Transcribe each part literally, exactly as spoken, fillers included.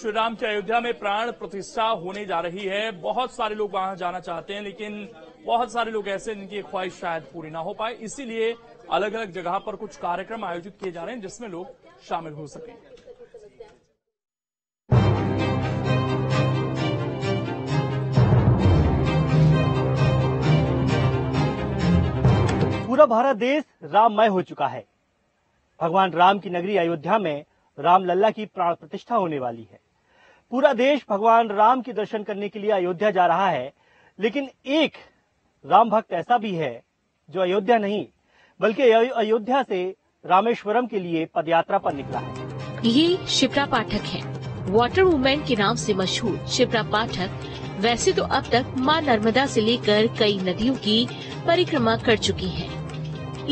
श्री राम की अयोध्या में प्राण प्रतिष्ठा होने जा रही है। बहुत सारे लोग वहां जाना चाहते हैं, लेकिन बहुत सारे लोग ऐसे जिनकी ख्वाहिश शायद पूरी ना हो पाए, इसीलिए अलग अलग जगह पर कुछ कार्यक्रम आयोजित किए जा रहे हैं जिसमें लोग शामिल हो सकें। पूरा भारत देश राममय हो चुका है। भगवान राम की नगरी अयोध्या में रामलला की प्राण प्रतिष्ठा होने वाली है। पूरा देश भगवान राम के दर्शन करने के लिए अयोध्या जा रहा है, लेकिन एक राम भक्त ऐसा भी है जो अयोध्या नहीं बल्कि अयोध्या से रामेश्वरम के लिए पदयात्रा पर निकला है। ये शिप्रा पाठक है। वाटर वुमेन के नाम से मशहूर शिप्रा पाठक वैसे तो अब तक मां नर्मदा से लेकर कई नदियों की परिक्रमा कर चुकी है,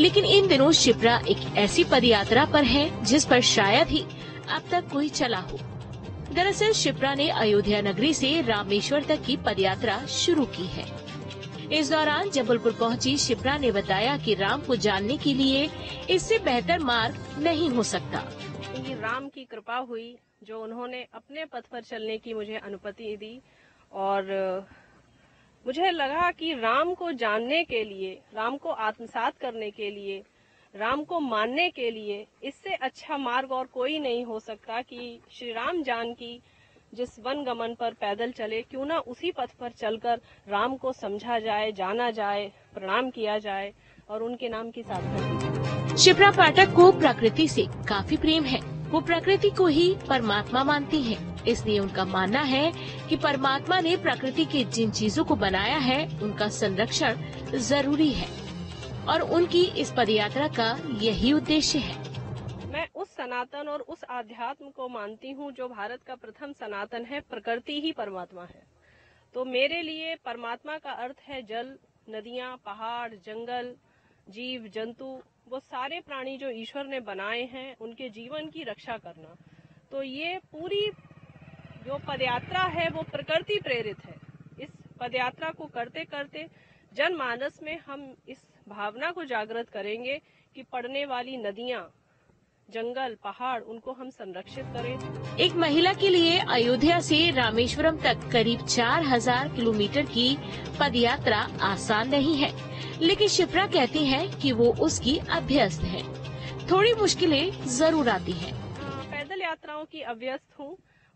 लेकिन इन दिनों शिप्रा एक ऐसी पदयात्रा पर है जिस पर शायद ही अब तक कोई चला हो। दरअसल शिप्रा ने अयोध्या नगरी से रामेश्वर तक की पदयात्रा शुरू की है। इस दौरान जबलपुर पहुंची शिप्रा ने बताया कि राम को जानने के लिए इससे बेहतर मार्ग नहीं हो सकता। ये राम की कृपा हुई जो उन्होंने अपने पथ पर चलने की मुझे अनुमति दी, और मुझे लगा कि राम को जानने के लिए, राम को आत्मसात करने के लिए, राम को मानने के लिए इससे अच्छा मार्ग और कोई नहीं हो सकता कि श्री राम जानकी जिस वन गमन पर पैदल चले, क्यों ना उसी पथ पर चलकर राम को समझा जाए, जाना जाए, प्रणाम किया जाए और उनके नाम की साधना। शिप्रा पाठक को प्रकृति से काफी प्रेम है। वो प्रकृति को ही परमात्मा मानती है, इसलिए उनका मानना है कि परमात्मा ने प्रकृति की जिन चीजों को बनाया है उनका संरक्षण जरूरी है, और उनकी इस पदयात्रा का यही उद्देश्य है। मैं उस सनातन और उस आध्यात्म को मानती हूँ जो भारत का प्रथम सनातन है। प्रकृति ही परमात्मा है, तो मेरे लिए परमात्मा का अर्थ है जल, नदियाँ, पहाड़, जंगल, जीव जंतु, वो सारे प्राणी जो ईश्वर ने बनाए हैं उनके जीवन की रक्षा करना। तो ये पूरी जो पदयात्रा है वो प्रकृति प्रेरित है। इस पदयात्रा को करते करते जनमानस में हम इस भावना को जागृत करेंगे कि पड़ने वाली नदियां, जंगल, पहाड़, उनको हम संरक्षित करें। एक महिला के लिए अयोध्या से रामेश्वरम तक करीब चार हज़ार किलोमीटर की पदयात्रा आसान नहीं है, लेकिन शिप्रा कहती हैं कि वो उसकी अभ्यस्त है। थोड़ी मुश्किलें जरूर आती हैं। पैदल यात्राओं की अभ्यस्त हूँ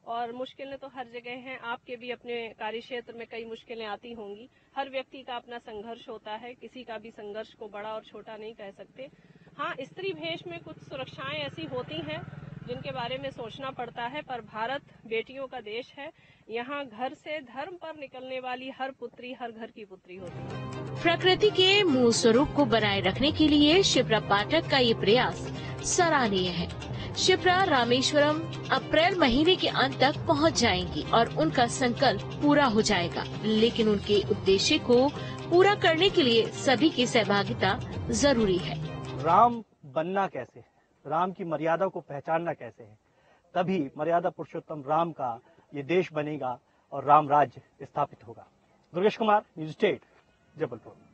और मुश्किलें तो हर जगह हैं। आपके भी अपने कार्य क्षेत्र में कई मुश्किलें आती होंगी। हर व्यक्ति का अपना संघर्ष होता है, किसी का भी संघर्ष को बड़ा और छोटा नहीं कह सकते। हाँ, स्त्री भेष में कुछ सुरक्षाएं ऐसी होती हैं जिनके बारे में सोचना पड़ता है, पर भारत बेटियों का देश है। यहाँ घर से धर्म पर निकलने वाली हर पुत्री हर घर की पुत्री होती है। प्रकृति के मूल स्वरूप को बनाए रखने के लिए शिप्रा पाठक का ये प्रयास सराहनीय है। शिप्रा रामेश्वरम अप्रैल महीने के अंत तक पहुंच जाएंगी और उनका संकल्प पूरा हो जाएगा, लेकिन उनके उद्देश्य को पूरा करने के लिए सभी की सहभागिता जरूरी है। राम बनना कैसे है, राम की मर्यादा को पहचानना कैसे है, तभी मर्यादा पुरुषोत्तम राम का ये देश बनेगा और राम राज्य स्थापित होगा। Durgesh Kumar, news state, Jabalpur.